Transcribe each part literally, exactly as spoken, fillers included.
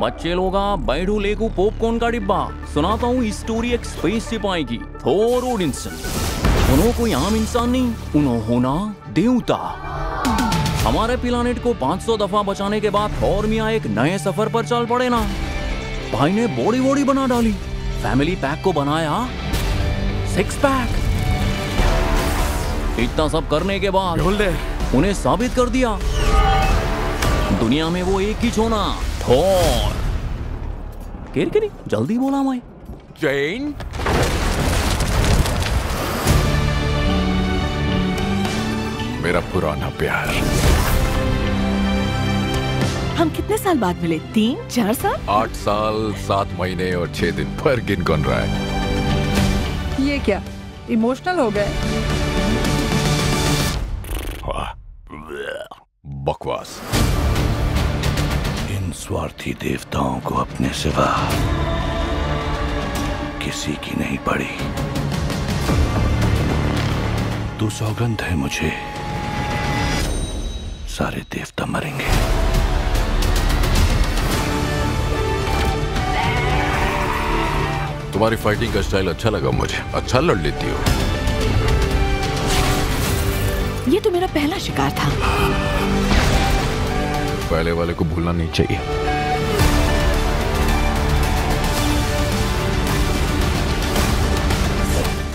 बच्चे लोगा बैठू लेकू पॉपकॉर्न का डिब्बा। सुनाता हूँ इस स्टोरी एक स्पेसशिप आएगी, थोर ओडिनसन। उन्हों कोई आम इंसान नहीं, उन्हों होना देवता। हमारे प्लानेट को पाँच सौ दफा बचाने के बाद थोर मियाँ एक नए सफर पर चल पड़े ना। भाई ने बॉडी बॉडी बना डाली, फैमिली पैक को बनाया सिक्स पैक। इतना सब करने के बाद उन्हें साबित कर दिया दुनिया में वो एक ही छोना, थोर। केर केरी, जल्दी बोला मैं। जेन? मेरा पुराना प्यार। हम कितने साल बाद मिले? तीन चार साल? आठ साल सात महीने और छह दिन पर गिन कौन रहा है। ये क्या इमोशनल हो गए? बकवास। इन स्वार्थी देवताओं को अपने सिवा किसी की नहीं पड़ी। तू सौगंध है मुझे, सारे देवता मरेंगे। तुम्हारी फाइटिंग का स्टाइल अच्छा लगा मुझे, अच्छा लड़ लेती हो। ये तो मेरा पहला शिकार था, पहले वाले को भूलना नहीं चाहिए।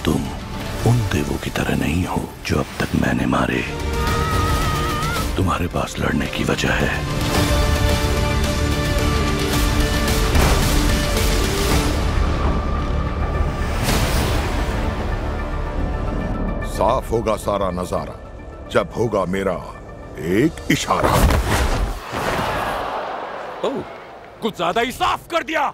तुम उन देवों की तरह नहीं हो जो अब तक मैंने मारे। तुम्हारे पास लड़ने की वजह है। साफ होगा सारा नजारा जब होगा मेरा एक इशारा। Oh, कुछ ज्यादा ही साफ कर दिया।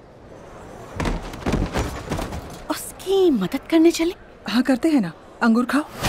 उसकी मदद करने चले? हाँ करते हैं ना, अंगूर खाओ।